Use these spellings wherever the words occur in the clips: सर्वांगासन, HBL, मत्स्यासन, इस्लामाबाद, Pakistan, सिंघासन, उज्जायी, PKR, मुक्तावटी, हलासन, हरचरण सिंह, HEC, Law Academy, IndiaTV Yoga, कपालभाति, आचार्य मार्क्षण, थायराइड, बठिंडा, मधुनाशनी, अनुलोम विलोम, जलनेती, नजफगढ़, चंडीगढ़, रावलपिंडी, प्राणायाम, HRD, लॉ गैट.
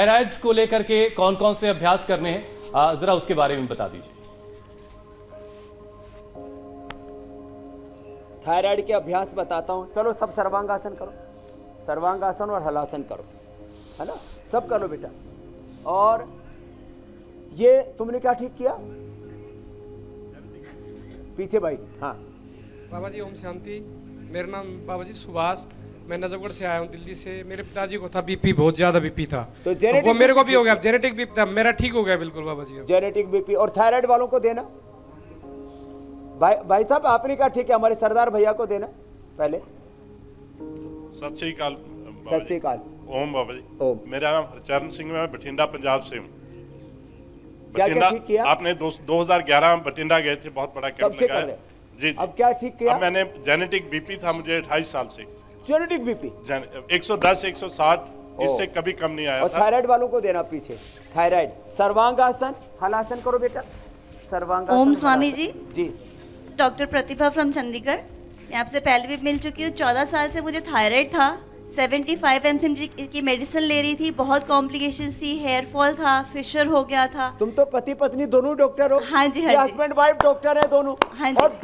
थायराइड को लेकर के कौन कौन से अभ्यास करने हैं, जरा उसके बारे में बता दीजिए। थायराइड के अभ्यास बताता हूँ, चलो सब सर्वांगासन करो, सर्वांगासन और हलासन करो, है ना, सब करो बेटा। और ये तुमने क्या ठीक किया पीछे भाई? हाँ बाबा जी ओम शांति, मेरा नाम बाबा जी सुभाष, मैं नजफगढ़ से आया हूँ दिल्ली से। मेरे पिताजी को था बीपी, बहुत ज्यादा बीपी था, तो वो मेरे को भी हो गया, जेनेटिक बीपी था, मेरा ठीक हो गया बिल्कुल बाबा जी। जेनेटिक बीपी और थायराइड वालों को देना भाई साहब, आपने कहा ठीक है, हमारे सरदार भैया को देना पहले। सत श्री अकाल, सत श्री अकाल, ओम बाबा जी ओम। मेरा नाम हरचरण सिंह, मैं बठिंडा पंजाब से हूँ। क्या ठीक किया आपने? 2011 में बठिंडा गए थे, बहुत बड़ा कैंप लगाया जी। अब क्या ठीक किया? अब मैंने जेनेटिक बीपी था मुझे 28 साल से, जेनेटिक बीपी 110 160 इससे कभी कम नहीं आया। और थायराइड वालों को देना पीछे थायराइड। सर्वांगासन हलासन करो बेटा, सर्वांगासन। ओम स्वामी जी जी, डॉक्टर प्रतिभा फ्रॉम चंडीगढ़। मैं आपसे पहले भी मिल चुकी हूँ। 14 साल से मुझे थायराइड था, 75 mcg की मेडिसिन ले रही थी, बहुत कॉम्प्लिकेशंस थी, हेयर फॉल था, फिशर हो गया था। तुम तो पति पत्नी दोनों डॉक्टर हो? हाँ जी हाँ, हस्बैंड वाइफ डॉक्टर है दोनों। हाँ जी, और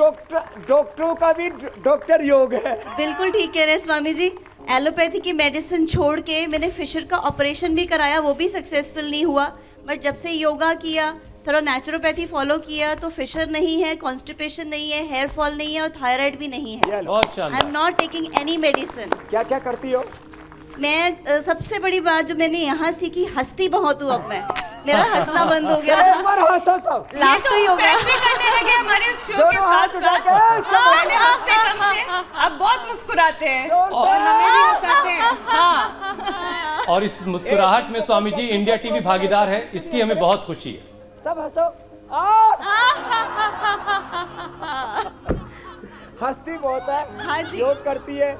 डॉक्टरों का भी डॉक्टर योग है। बिल्कुल ठीक कह रहे हैं स्वामी जी। एलोपैथी की मेडिसिन छोड़ के मैंने फिशर का ऑपरेशन भी कराया, वो भी सक्सेसफुल नहीं हुआ। बट जब से योगा किया, थोड़ा नेचुरोपैथी फॉलो किया, तो फिशर नहीं है, कॉन्स्टिपेशन नहीं है, हेयर फॉल नहीं है और थायराइड भी नहीं है। I am not taking any medicine. क्या क्या करती हो? मैं सबसे बड़ी बात जो मैंने यहाँ सीखी, हंसती बहुत हूँ अब मैं। मेरा हंसना बंद हो गया, लाफ्टर ही हो गया। अब बहुत मुस्कुराते हैं और इस मुस्कुराहट में स्वामी जी इंडिया टीवी भागीदार है, इसकी हमें बहुत खुशी है। सब हंसो, हंसती बहुत है। हाँ जी, योग करती है,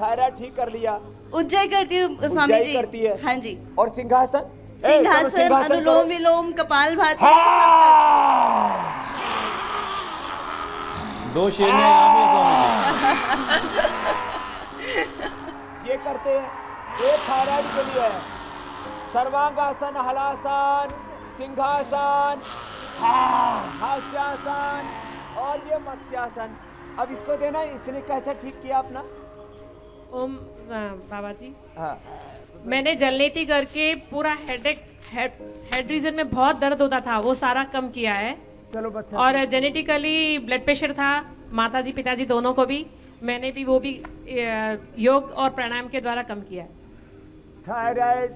थायराइड ठीक कर लिया, उज्जायी करती हूँ स्वामी जी, करती है। हाँ जी। और सिंघासन, सिंघासन अनुलोम विलोम, कपालभाति। दो शेर में ये करते हैं, ये थायराइड के लिए है। सर्वांगासन हलासन सिंघासन मत्स्यासन और ये मत्स्यासन। अब इसको देना, इसने कैसे ठीक किया अपना? ओम बाबा जी हाँ, मैंने जलनेती करके पूरा हेड रीजन में बहुत दर्द होता था, वो सारा कम किया है। चलो बच्चा। और जेनेटिकली ब्लड प्रेशर था माताजी पिताजी दोनों को भी, मैंने भी वो भी योग और प्राणायाम के द्वारा कम किया। थायराइड,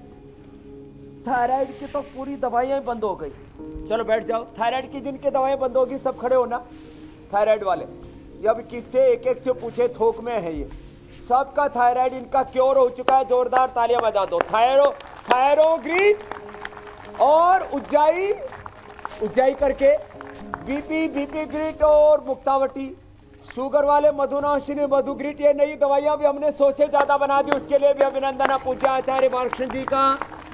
थायराइड की तो पूरी दवाइयाँ बंद हो गई। चलो बैठ जाओ। थायराइड की जिनकी दवाएं बंद होगी सब खड़े होना, थायराइड वाले। जब किससे एक एक से पूछे, थोक में है ये सबका थायराइड, इनका क्योर हो चुका है। जोरदार तालियां बजा दो। थायरो ग्रीट और उज्जायी, उज्जायी करके बीपी, बीपी ग्रीट और मुक्तावटी। शुगर वाले मधुनाशनी मधुग्रीट, ये नई दवाइयाँ भी हमने सोचे ज़्यादा बना दी, उसके लिए भी अभिनंदन। आप पूछा आचार्य मार्क्षण जी का